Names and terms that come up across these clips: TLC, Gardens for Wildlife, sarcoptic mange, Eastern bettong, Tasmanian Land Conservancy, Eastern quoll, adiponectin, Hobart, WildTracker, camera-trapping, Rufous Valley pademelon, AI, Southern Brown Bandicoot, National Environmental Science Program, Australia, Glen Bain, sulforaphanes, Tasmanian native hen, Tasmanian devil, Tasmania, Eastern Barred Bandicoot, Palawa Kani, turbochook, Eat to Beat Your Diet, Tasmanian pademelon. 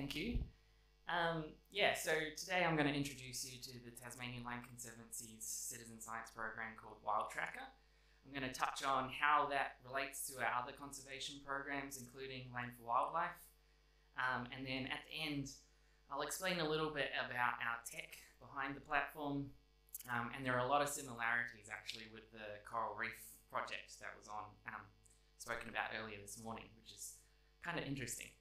Thank you. So today I'm going to introduce you to the Tasmanian Land Conservancy's citizen science program called WildTracker. I'm going to touch on how that relates to our other conservation programs, including Land for Wildlife. And then at the end, I'll explain a little bit about our tech behind the platform. And there are a lot of similarities actually with the coral reef project that was on spoken about earlier this morning, which is kind of interesting.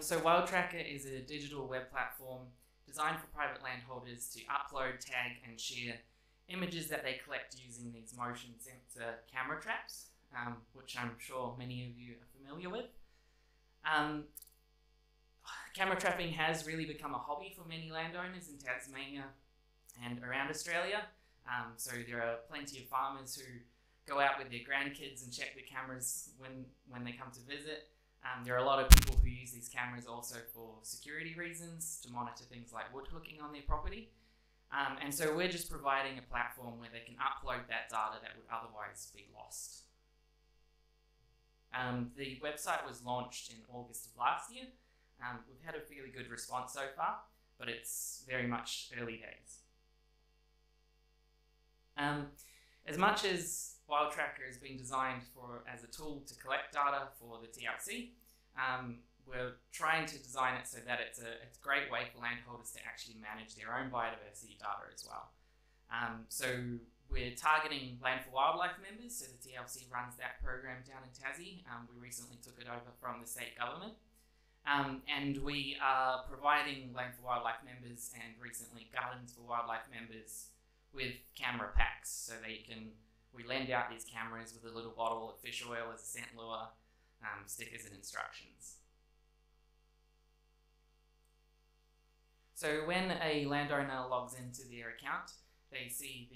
So WildTracker is a digital web platform designed for private landholders to upload, tag and share images that they collect using these motion sensor camera traps, which I'm sure many of you are familiar with. Camera trapping has really become a hobby for many landowners in Tasmania and around Australia. So there are plenty of farmers who go out with their grandkids and check the cameras when they come to visit. There are a lot of people who use these cameras also for security reasons, to monitor things like woodhooking on their property. And so we're just providing a platform where they can upload that data that would otherwise be lost. The website was launched in August of last year. We've had a fairly good response so far, but it's very much early days. As much as WildTracker has been designed as a tool to collect data for the TLC, we're trying to design it so that it's a great way for landholders to actually manage their own biodiversity data as well. So we're targeting Land for Wildlife members, so the TLC runs that program down in Tassie. We recently took it over from the state government. And we are providing Land for Wildlife members and recently Gardens for Wildlife members with camera packs, so that we lend out these cameras with a little bottle of fish oil as a scent lure, stickers and instructions. So when a landowner logs into their account, they see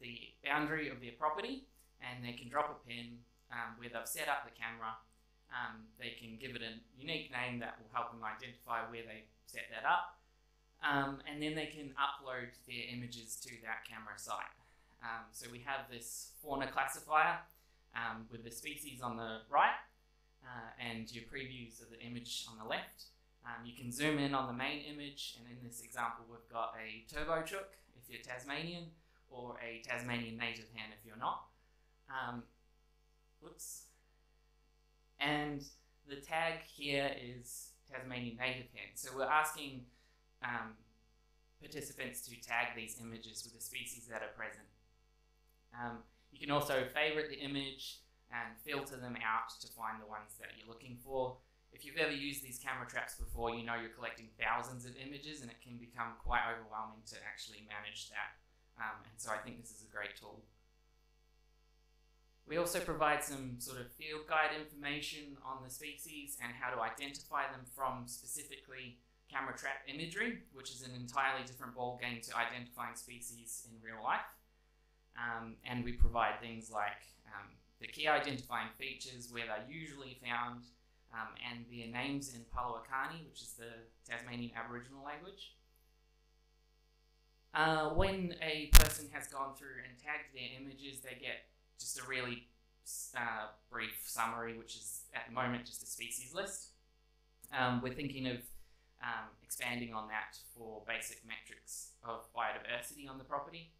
the boundary of their property, and they can drop a pin where they've set up the camera. They can give it a unique name that will help them identify where they set that up. And then they can upload their images to that camera site. So we have this fauna classifier with the species on the right and your previews of the image on the left. You can zoom in on the main image, and in this example we've got a turbochook if you're Tasmanian, or a Tasmanian native hen if you're not. And the tag here is Tasmanian native hen. So we're asking participants to tag these images with the species that are present. You can also favorite the image and filter them out to find the ones that you're looking for. If you've ever used these camera traps before, you know you're collecting thousands of images and it can become quite overwhelming to actually manage that. And so I think this is a great tool. We also provide some sort of field guide information on the species and how to identify them from specifically camera trap imagery, which is an entirely different ball game to identifying species in real life. And we provide things like the key identifying features, where they're usually found, and their names in Palawa Kani, which is the Tasmanian Aboriginal language. When a person has gone through and tagged their images, they get just a really brief summary, which is at the moment just a species list. We're thinking of expanding on that for basic metrics of biodiversity on the property.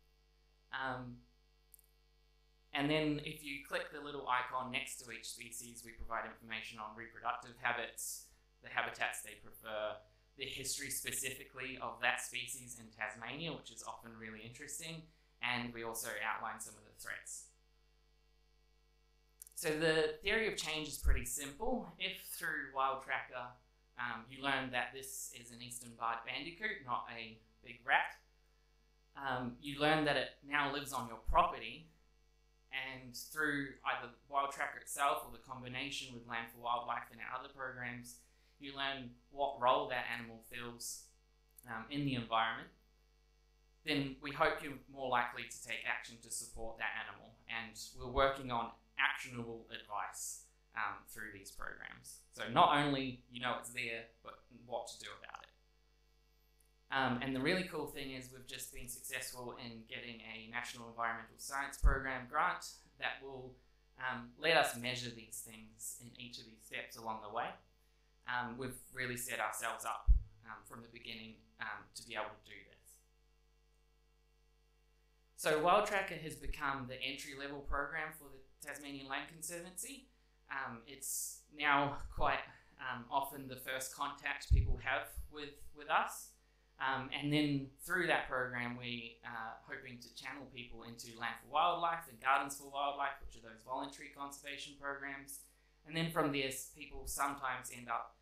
And then if you click the little icon next to each species, we provide information on reproductive habits, the habitats they prefer, the history specifically of that species in Tasmania, which is often really interesting, and we also outline some of the threats. So the theory of change is pretty simple. If through WildTracker you learn that this is an Eastern Barred Bandicoot, not a big rat. You learn that it now lives on your property, and through either WildTracker itself or the combination with Land for Wildlife and our other programs, you learn what role that animal fills in the environment. Then we hope you're more likely to take action to support that animal, and we're working on actionable advice through these programs. So not only you know it's there, but what to do about it. And the really cool thing is we've just been successful in getting a National Environmental Science Program grant that will Let us measure these things in each of these steps along the way. We've really set ourselves up from the beginning to be able to do this. So WildTracker has become the entry-level program for the Tasmanian Land Conservancy. It's now quite often the first contact people have with us. And then through that program, we are hoping to channel people into Land for Wildlife and Gardens for Wildlife, which are those voluntary conservation programs. And then from this, people sometimes end up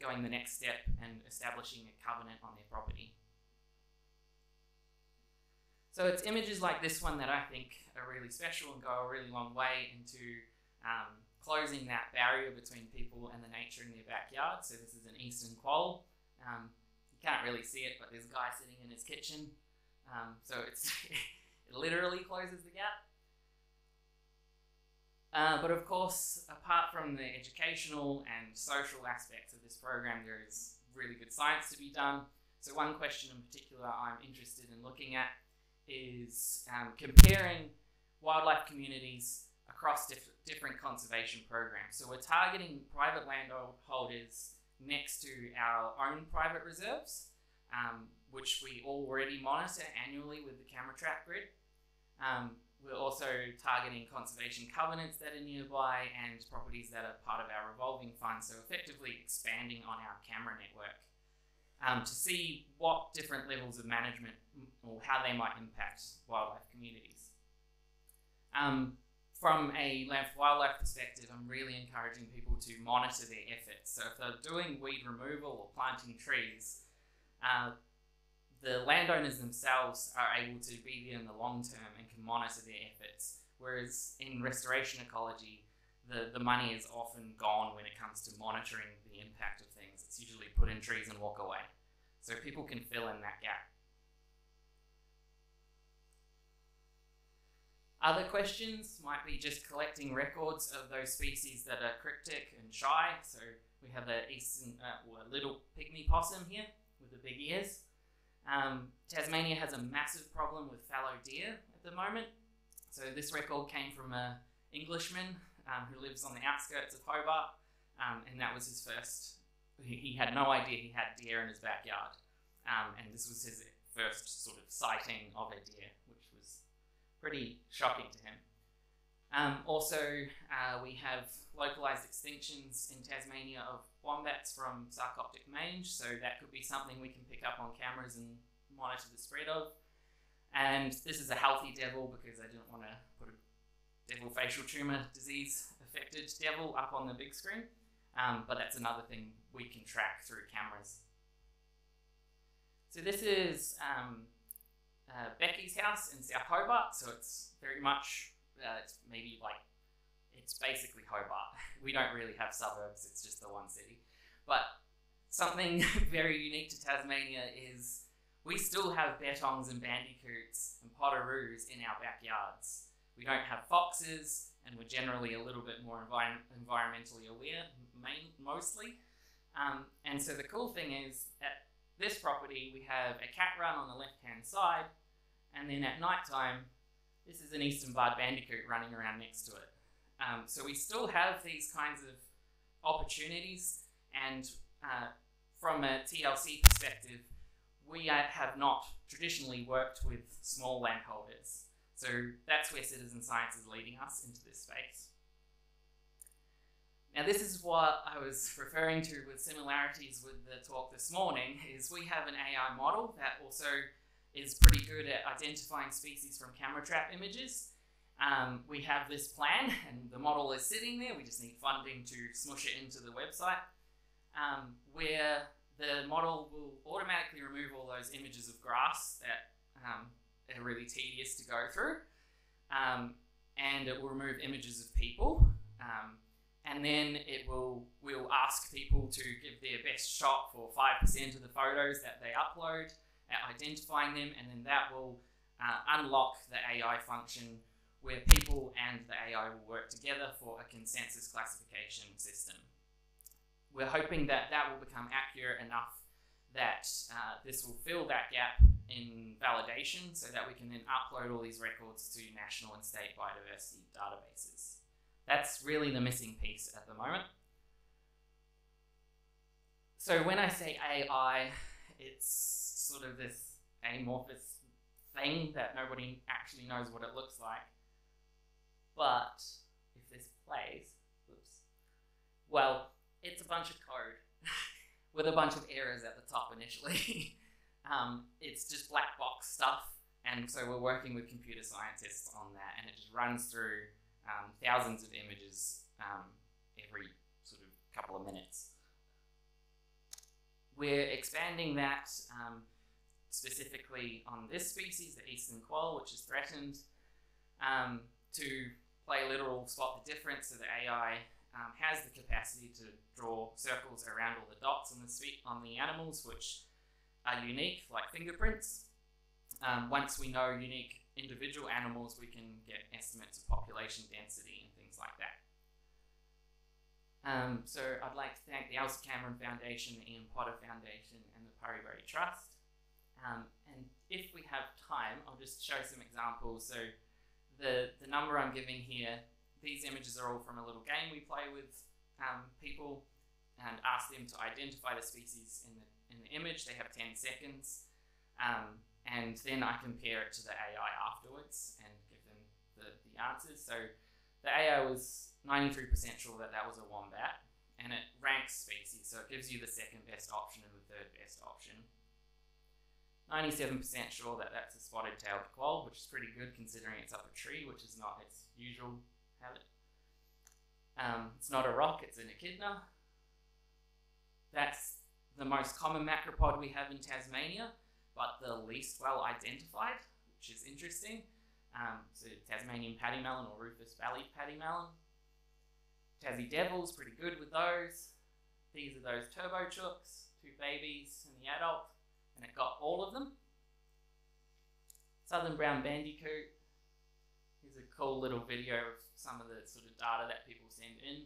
going the next step and establishing a covenant on their property. So it's images like this one that I think are really special and go a really long way into closing that barrier between people and the nature in their backyard. So this is an Eastern quoll. Can't really see it, but there's a guy sitting in his kitchen, so it literally closes the gap. But of course, apart from the educational and social aspects of this program, there is really good science to be done. So one question in particular I'm interested in looking at is comparing wildlife communities across different conservation programs. So we're targeting private landholders next to our own private reserves, which we already monitor annually with the camera trap grid. We're also targeting conservation covenants that are nearby and properties that are part of our revolving fund, so effectively expanding on our camera network to see what different levels of management or how they might impact wildlife communities. From a Land for Wildlife perspective, I'm really encouraging people to monitor their efforts. So if they're doing weed removal or planting trees, the landowners themselves are able to be there in the long term and can monitor their efforts. Whereas in restoration ecology, the money is often gone when it comes to monitoring the impact of things. It's usually put in trees and walk away. So people can fill in that gap. Other questions might be just collecting records of those species that are cryptic and shy. So we have a little pygmy possum here with the big ears. Tasmania has a massive problem with fallow deer at the moment. So this record came from an Englishman who lives on the outskirts of Hobart, and that was his first. He had no idea he had deer in his backyard, and this was his first sort of sighting of a deer, which was pretty shocking to him. Also, we have localized extinctions in Tasmania of wombats from sarcoptic mange, so that could be something we can pick up on cameras and monitor the spread of. And this is a healthy devil, because I didn't want to put a devil facial tumor disease affected devil up on the big screen, but that's another thing we can track through cameras. So this is Becky's house in South Hobart, so it's very much, it's basically Hobart. We don't really have suburbs, it's just the one city. But something very unique to Tasmania is we still have bettongs and bandicoots and potaroos in our backyards. We don't have foxes, and we're generally a little bit more environmentally aware, mostly. And so the cool thing is, at this property, we have a cat run on the left-hand side, and then at night time, this is an Eastern Barred Bandicoot running around next to it. So we still have these kinds of opportunities, and from a TLC perspective, we have not traditionally worked with small landholders. So that's where citizen science is leading us into this space. Now this is what I was referring to with similarities with the talk this morning, is we have an AI model that also is pretty good at identifying species from camera trap images. We have this plan and the model is sitting there, we just need funding to smush it into the website, where the model will automatically remove all those images of grass that are really tedious to go through, and it will remove images of people, and then we'll ask people to give their best shot for 5% of the photos that they upload, identifying them, and then that will unlock the AI function where people and the AI will work together for a consensus classification system. We're hoping that that will become accurate enough that this will fill that gap in validation so that we can then upload all these records to national and state biodiversity databases. That's really the missing piece at the moment. So when I say AI, it's sort of this amorphous thing that nobody actually knows what it looks like. But if this plays, oops, well, it's a bunch of code with a bunch of errors at the top initially. It's just black box stuff. And so we're working with computer scientists on that, and it just runs through thousands of images every sort of couple of minutes. We're expanding that specifically on this species, the Eastern quoll, which is threatened, to play literal spot the difference, so the AI has the capacity to draw circles around all the dots on the animals, which are unique, like fingerprints. Once we know unique individual animals, we can get estimates of population density and things like that. So I'd like to thank the Elsa Cameron Foundation, the Ian Potter Foundation, and the Pariberry Trust. And if we have time, I'll just show some examples. So the number I'm giving here, these images are all from a little game we play with people and ask them to identify the species in the image. They have 10 seconds. And then I compare it to the AI afterwards and give them the answers. So the AI was 93% sure that that was a wombat, and it ranks species, so it gives you the second best option and the third best option. 97% sure that that's a spotted-tailed quoll, which is pretty good considering it's up a tree, which is not its usual habit. It's not a rock, it's an echidna. That's the most common macropod we have in Tasmania, but the least well identified, which is interesting. So Tasmanian pademelon or Rufous Valley pademelon. Tassie Devil's pretty good with those. These are those turbo chooks, two babies and the adult, and it got all of them. Southern Brown Bandicoot. Here's a cool little video of some of the sort of data that people send in.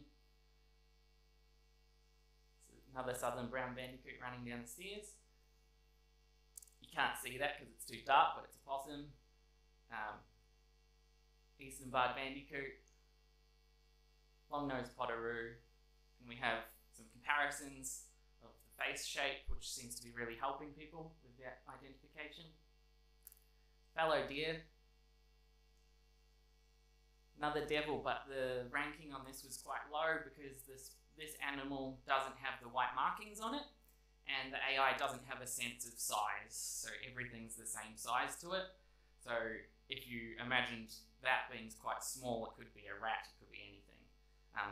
So another Southern Brown Bandicoot running down the stairs. You can't see that because it's too dark, but it's a possum. Eastern Barred Bandicoot, Long-nosed potoroo, and we have some comparisons of the face shape, which seems to be really helping people with that identification. Fallow deer, another devil, but the ranking on this was quite low because this animal doesn't have the white markings on it. And the AI doesn't have a sense of size, so everything's the same size to it. So if you imagined that being quite small, it could be a rat, it could be anything.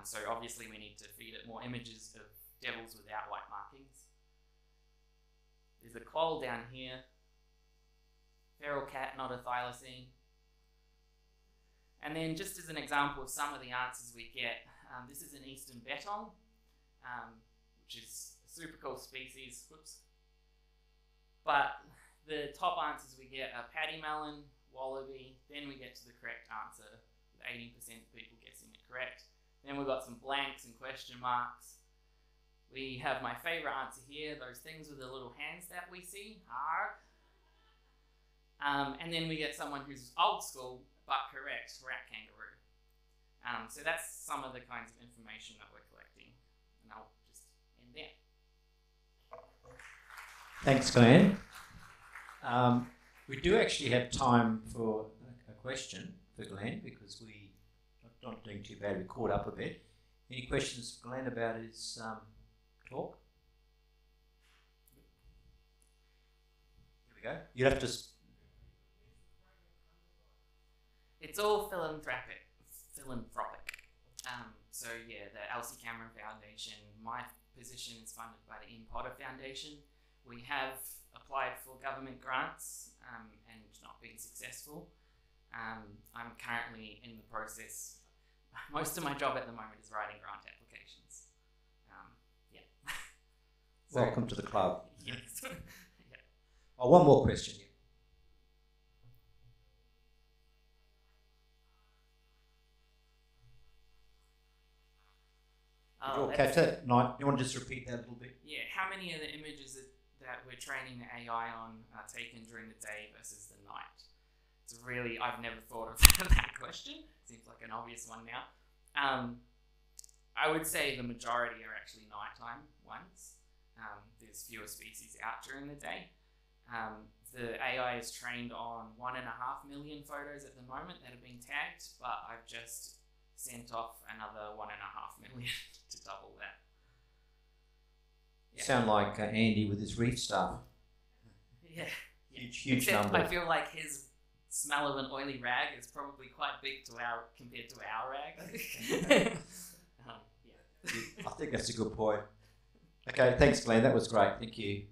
So obviously we need to feed it more images of devils without white markings. There's a quoll down here. Feral cat, not a thylacine. And then just as an example of some of the answers we get, this is an Eastern bettong, which is super cool species, whoops. But the top answers we get are pademelon, wallaby, then we get to the correct answer, with 18% of people guessing it correct. Then we've got some blanks and question marks. We have my favorite answer here, those things with the little hands that we see, arg. And then we get someone who's old school, but correct, rat kangaroo. So that's some of the kinds of information that we're collecting, and I'll just end there. Thanks, Glenn. We do actually have time for a question for Glenn because we're not doing too bad. We caught up a bit. Any questions for Glenn about his talk? Here we go. You'd have to... It's all philanthropic. So, yeah, the Elsie Cameron Foundation, my position is funded by the Ian Potter Foundation. We have applied for government grants and not been successful. I'm currently in the process. Most of my job at the moment is writing grant applications. Yeah. So, welcome to the club. Yes. Yeah. Oh, one more question. You'll catch it. No, you want to just repeat that a little bit? Yeah. How many of the images that we're training the AI on are taken during the day versus the night? It's really, I've never thought of that question. Seems like an obvious one now. I would say the majority are actually nighttime ones. There's fewer species out during the day. The AI is trained on 1.5 million photos at the moment that have been tagged, but I've just sent off another 1.5 million to double that. Yeah. Sound like Andy with his reef stuff. Yeah. Huge number. I feel like his smell of an oily rag is probably quite big to our, compared to our rag. Yeah. I think that's a good point. Okay, thanks Glenn, that was great, thank you.